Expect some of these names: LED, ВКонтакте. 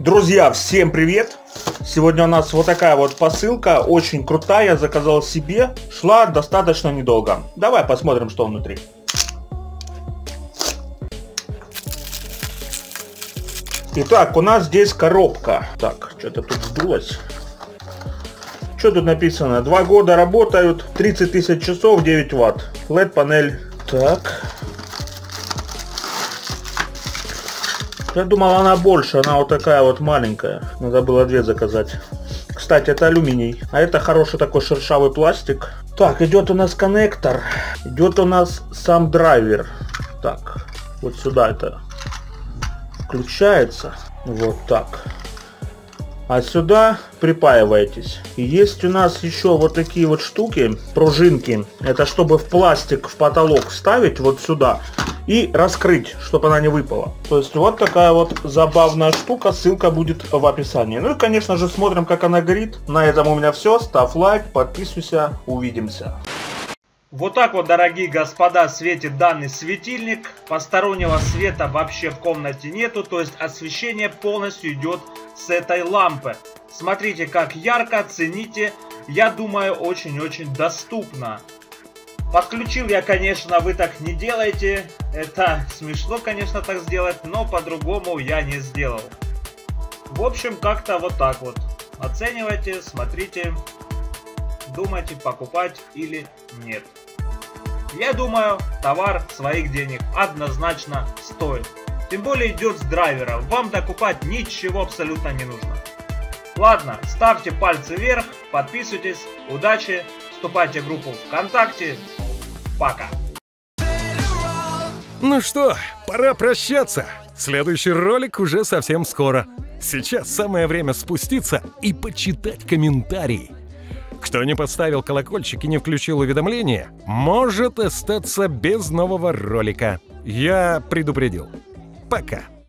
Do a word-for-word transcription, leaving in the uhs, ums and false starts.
Друзья, всем привет! Сегодня у нас вот такая вот посылка, очень крутая, я заказал себе, шла достаточно недолго. Давай посмотрим, что внутри. Итак, у нас здесь коробка. Так, что-то тут сдулось. Что тут написано? Два года работают, тридцать тысяч часов, девять ватт. эл и ди-панель. Так. Я думал, она больше, она вот такая вот маленькая. Надо было две заказать. Кстати, это алюминий. А это хороший такой шершавый пластик. Так, идет у нас коннектор. Идет у нас сам драйвер. Так, вот сюда это включается. Вот так. А сюда припаиваетесь. И есть у нас еще вот такие вот штуки, пружинки. Это чтобы в пластик, в потолок вставить вот сюда. И раскрыть, чтобы она не выпала. То есть вот такая вот забавная штука. Ссылка будет в описании. Ну и конечно же смотрим, как она горит. На этом у меня все. Ставь лайк, подписывайся. Увидимся. Вот так вот, дорогие господа, светит данный светильник. Постороннего света вообще в комнате нету. То есть освещение полностью идет с этой лампы. Смотрите, как ярко, цените. Я думаю, очень-очень доступно. Подключил я, конечно, вы так не делаете. Это смешно, конечно, так сделать, но по-другому я не сделал. В общем, как-то вот так вот. Оценивайте, смотрите, думайте, покупать или нет. Я думаю, товар своих денег однозначно стоит. Тем более идет с драйвера, вам докупать ничего абсолютно не нужно. Ладно, ставьте пальцы вверх, подписывайтесь, удачи, вступайте в группу ВКонтакте, пока. Ну что, пора прощаться. Следующий ролик уже совсем скоро. Сейчас самое время спуститься и почитать комментарии. Кто не поставил колокольчик и не включил уведомления, может остаться без нового ролика. Я предупредил. Пока.